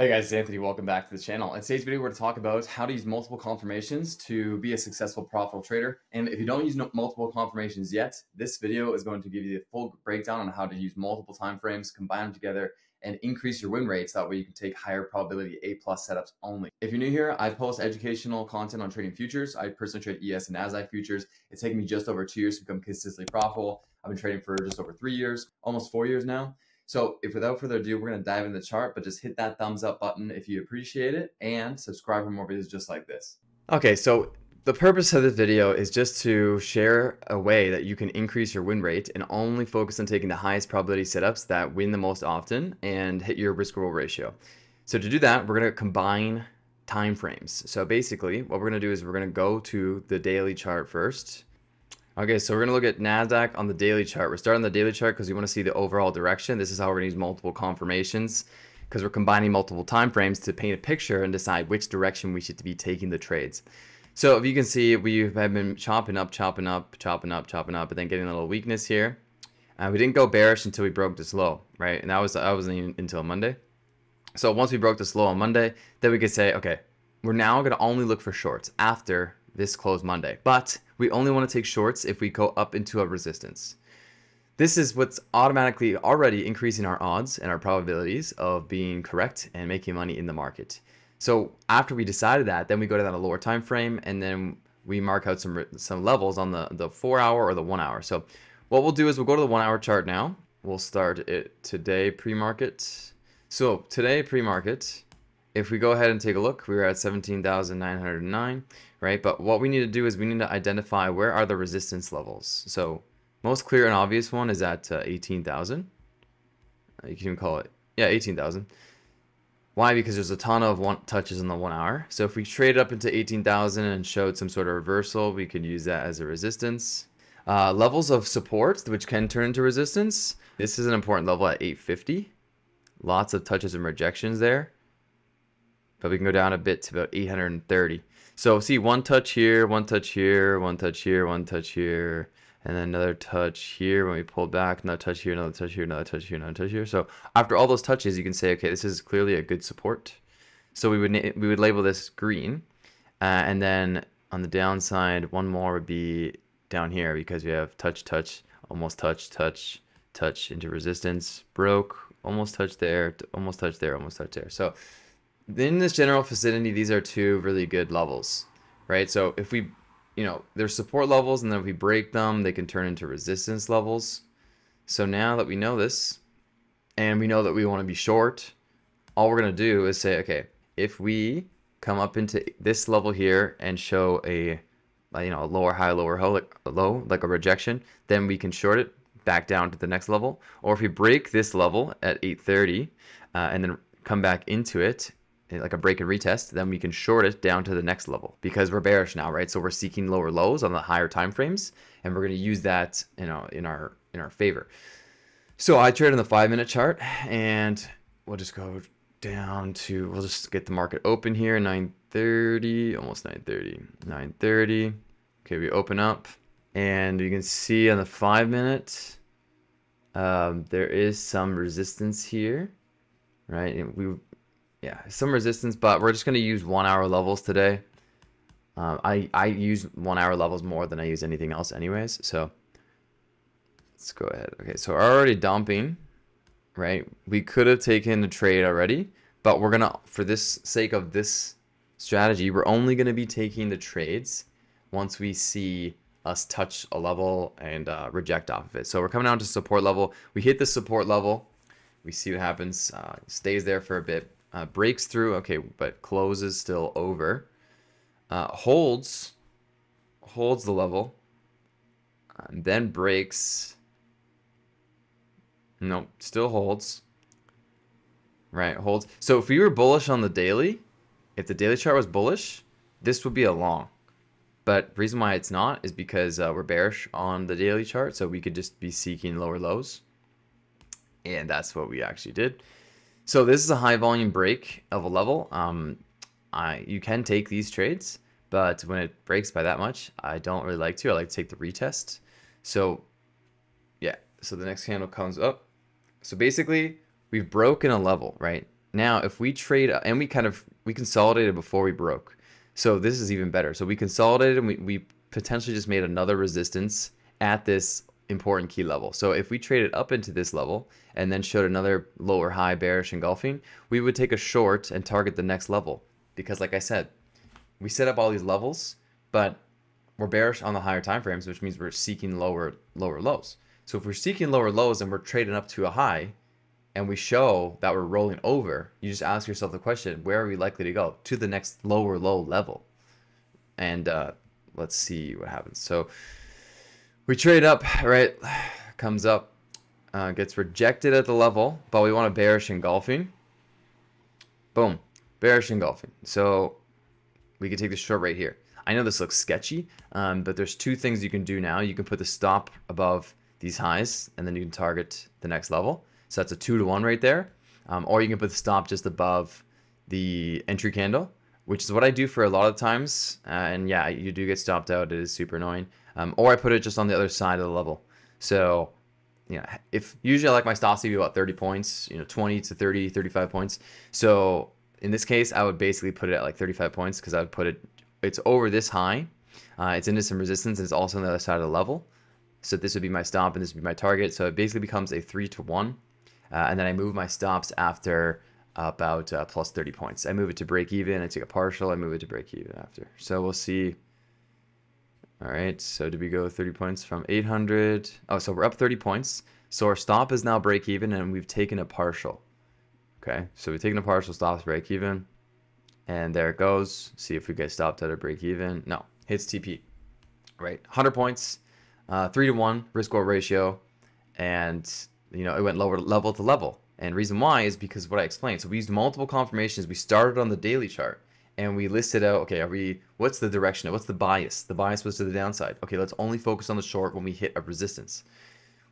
Hey guys, it's Anthony. Welcome back to the channel. In today's video, we're going to talk about how to use multiple confirmations to be a successful profitable trader. And if you don't use multiple confirmations yet, this video is going to give you the full breakdown on how to use multiple timeframes, combine them together, and increase your win rates. That way you can take higher probability A+ setups only. If you're new here, I post educational content on trading futures. I personally trade ES and NASDAQ futures. It's taken me just over 2 years to become consistently profitable. I've been trading for just over 3 years, almost 4 years now. So without further ado, we're going to dive into the chart, but just hit that thumbs up button if you appreciate it and subscribe for more videos just like this. Okay, so the purpose of this video is just to share a way that you can increase your win rate and only focus on taking the highest probability setups that win the most often and hit your risk reward ratio. So to do that, we're going to combine time frames. So basically what we're going to do is we're going to go to the daily chart first. Okay, so we're gonna look at NASDAQ on the daily chart. We're starting on the daily chart because we wanna see the overall direction. This is how we're gonna use multiple confirmations because we're combining multiple time frames to paint a picture and decide which direction we should be taking the trades. So if you can see, we have been chopping up, but then getting a little weakness here. We didn't go bearish until we broke this low, right? And that wasn't even until Monday. So once we broke this low on Monday, then we could say, okay, we're now gonna only look for shorts after this closed Monday, but we only want to take shorts if we go up into a resistance. This is what's automatically already increasing our odds and our probabilities of being correct and making money in the market. So after we decided that, then we go down a lower time frame and then we mark out some levels on the 4 hour or the 1 hour. So what we'll do is we'll go to the 1 hour chart now. We'll start it today pre-market. So today pre-market, if we go ahead and take a look, we were at 17,909, right? But what we need to do is we need to identify where are the resistance levels. So most clear and obvious one is at 18,000. You can even call it, yeah, 18,000. Why? Because there's a ton of touches in the 1 hour. So if we trade up into 18,000 and showed some sort of reversal, we could use that as a resistance. Levels of support, which can turn into resistance. This is an important level at 850. Lots of touches and rejections there. But we can go down a bit to about 830. So see, one touch here, one touch here, one touch here, one touch here, and then another touch here when we pulled back, another touch here, another touch here, another touch here, another touch here. So after all those touches, you can say, okay, this is clearly a good support. So we would label this green. And then on the downside, one more would be down here because we have touch, touch, almost touch, touch, touch into resistance, broke, almost touch there, almost touch there, almost touch there. So in this general vicinity, these are two really good levels, right? So if we, you know, there's support levels, and then if we break them, they can turn into resistance levels. So now that we know this, and we know that we want to be short, all we're going to do is say, okay, if we come up into this level here and show a, you know, a lower high, lower low, like a rejection, then we can short it back down to the next level. Or if we break this level at 830 and then come back into it, like a break and retest, then we can short it down to the next level because we're bearish now, right? So we're seeking lower lows on the higher time frames, and we're going to use that, you know, in our favor. So I trade on the 5 minute chart, and we'll just go down to, we'll just get the market open here, 9:30, almost 9:30, 9:30. Okay, we open up, and you can see on the 5 minute, there is some resistance here, right? And we, yeah, some resistance, but we're just going to use 1 hour levels today. I use 1 hour levels more than I use anything else anyways. So let's go ahead. Okay, so we're already dumping, right? We could have taken the trade already, but we're going to, for this sake of this strategy, we're only going to be taking the trades once we see us touch a level and reject off of it. So we're coming down to support level. We hit the support level. We see what happens. Stays there for a bit. Breaks through, okay, but closes still over, holds the level, and then breaks, nope, still holds, right, holds. So if we were bullish on the daily, if the daily chart was bullish, this would be a long, but the reason why it's not is because we're bearish on the daily chart, so we could just be seeking lower lows, and that's what we actually did. So this is a high volume break of a level. You can take these trades, but when it breaks by that much, I don't really like to. I like to take the retest. So yeah, so the next candle comes up. So basically, we've broken a level, right? now if we trade, and we consolidated before we broke, so this is even better. So we consolidated and we potentially just made another resistance at this important key level. So if we traded up into this level and then showed another lower high bearish engulfing, we would take a short and target the next level, because like I said, we set up all these levels, but we're bearish on the higher time frames, which means we're seeking lower lows. So if we're seeking lower lows and we're trading up to a high and we show that we're rolling over, you just ask yourself the question, where are we likely to go? To the next lower low level. And let's see what happens. So we trade up, right? Comes up, gets rejected at the level, but we want a bearish engulfing. Boom, bearish engulfing. So we could take the short right here. I know this looks sketchy, but there's two things you can do now. You can put the stop above these highs, and then you can target the next level. So that's a 2-to-1 right there. Or you can put the stop just above the entry candle, which is what I do for a lot of times. And yeah, you do get stopped out. It is super annoying. Or I put it just on the other side of the level. So yeah, if usually I like my stops to be about 30 points, you know, 20 to 30, 35 points. So in this case, I would basically put it at like 35 points, because I would put it, it's over this high. It's into some resistance. And it's also on the other side of the level. So this would be my stop and this would be my target. So it basically becomes a 3-to-1. And then I move my stops after about plus 30 points. I move it to break even. I take a partial. I move it to break even after. So we'll see. All right. So did we go 30 points from 800? Oh, so we're up 30 points. So our stop is now break even, and we've taken a partial. Okay. So we've taken a partial, stops break even. And there it goes. See if we get stopped at a break even. No, hits TP. Right. 100 points. 3-to-1 risk reward ratio, and you know it went lower level to level. And reason why is because what I explained. So we used multiple confirmations. We started on the daily chart and we listed out, okay, what's the direction? What's the bias? The bias was to the downside. Okay, let's only focus on the short when we hit a resistance.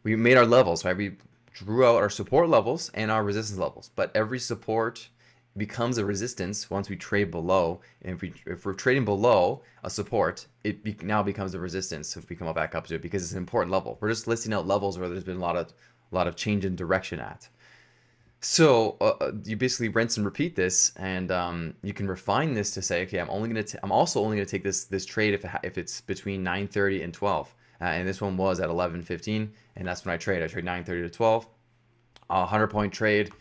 We made our levels, right? We drew out our support levels and our resistance levels. But every support becomes a resistance once we trade below, and if we're trading below a support, it now becomes a resistance if we come back up to it, because it's an important level. We're just listing out levels where there's been a lot of change in direction at. So you basically rinse and repeat this, and you can refine this to say, okay, I'm also only gonna take this trade if it's between 9:30 and 12, and this one was at 11:15, and that's when I trade 9:30 to 12, 100-point trade.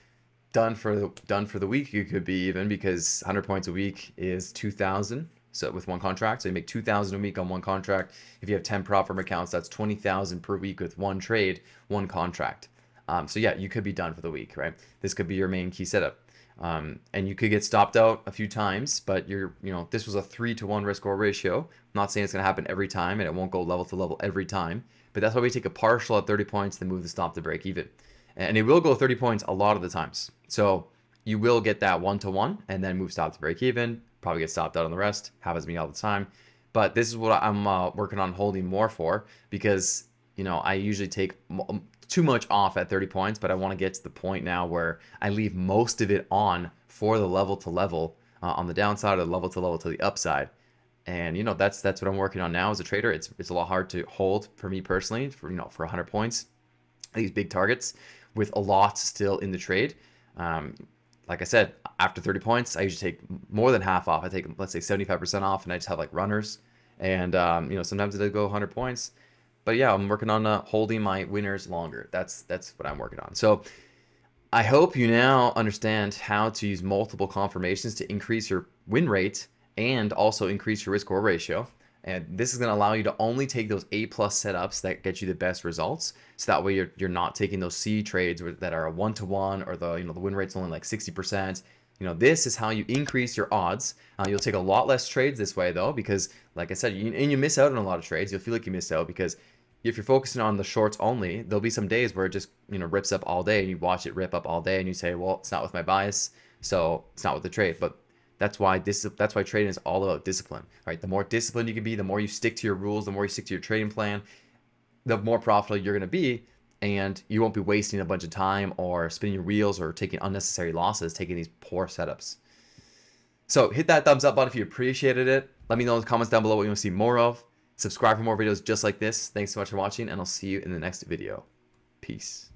Done for the week, you could be even, because 100 points a week is 2,000. So with one contract, so you make 2,000 a week on one contract. If you have 10 prop firm accounts, that's 20,000 per week with one trade, one contract. So yeah, you could be done for the week, right? This could be your main key setup, and you could get stopped out a few times. But this was a 3-to-1 risk reward ratio. I'm not saying it's gonna happen every time, and it won't go level to level every time. But that's why we take a partial at 30 points, then move the stop to break even. And it will go 30 points a lot of the times. So you will get that 1-to-1 and then move stop to break even, probably get stopped out on the rest. Happens to me all the time. But this is what I'm working on holding more for, because I usually take too much off at 30 points, but I want to get to the point now where I leave most of it on for the level to level on the downside, or the level to level to the upside. And that's what I'm working on now as a trader. It's a lot hard to hold for me personally for for 100 points, these big targets, with a lot still in the trade. Like I said, after 30 points, I usually take more than half off. I take, let's say, 75% off, and I just have like runners. And sometimes it'll go 100 points. But yeah, I'm working on holding my winners longer. That's what I'm working on. So I hope you now understand how to use multiple confirmations to increase your win rate and also increase your risk reward ratio. And this is going to allow you to only take those A+ setups that get you the best results. So that way you're not taking those C trades that are a 1-to-1, or the win rate's only like 60%. This is how you increase your odds. You'll take a lot less trades this way though, because like I said, you miss out on a lot of trades. You'll feel like you miss out, because if you're focusing on the shorts only, there'll be some days where it just rips up all day, and you watch it rip up all day, and you say, well, it's not with my bias, so it's not with the trade. But that's why trading is all about discipline, right? The more disciplined you can be, the more you stick to your rules, the more you stick to your trading plan, the more profitable you're going to be, and you won't be wasting a bunch of time or spinning your wheels or taking unnecessary losses, taking these poor setups. So hit that thumbs up button if you appreciated it. Let me know in the comments down below what you want to see more of. Subscribe for more videos just like this. Thanks so much for watching, and I'll see you in the next video. Peace.